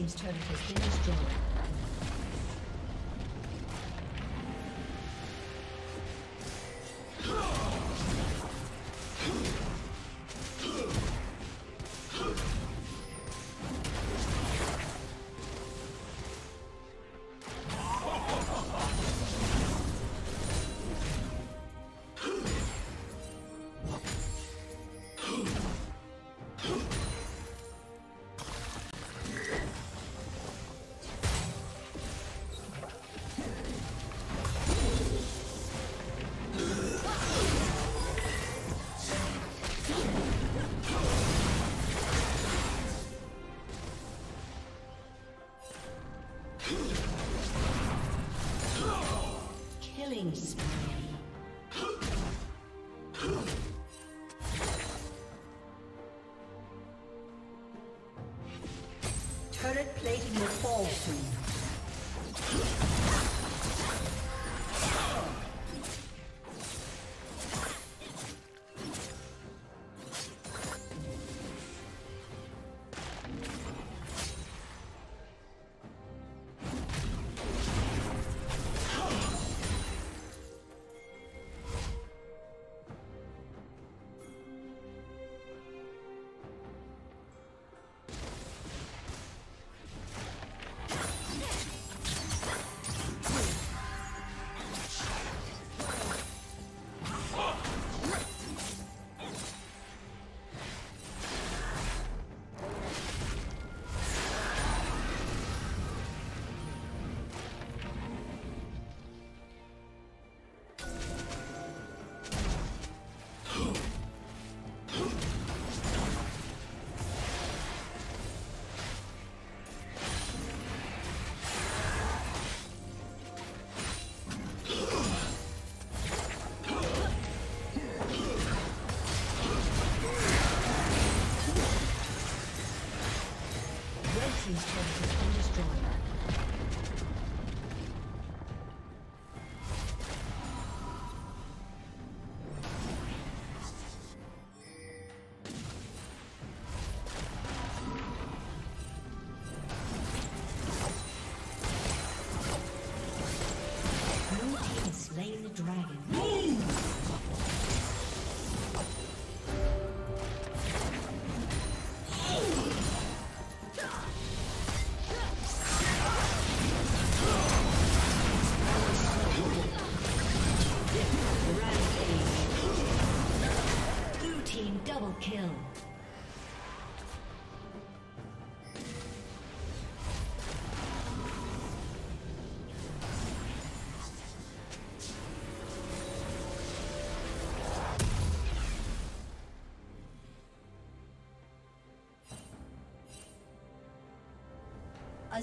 team's turret has been destroyed. Turret plating will fall soon. Kill. A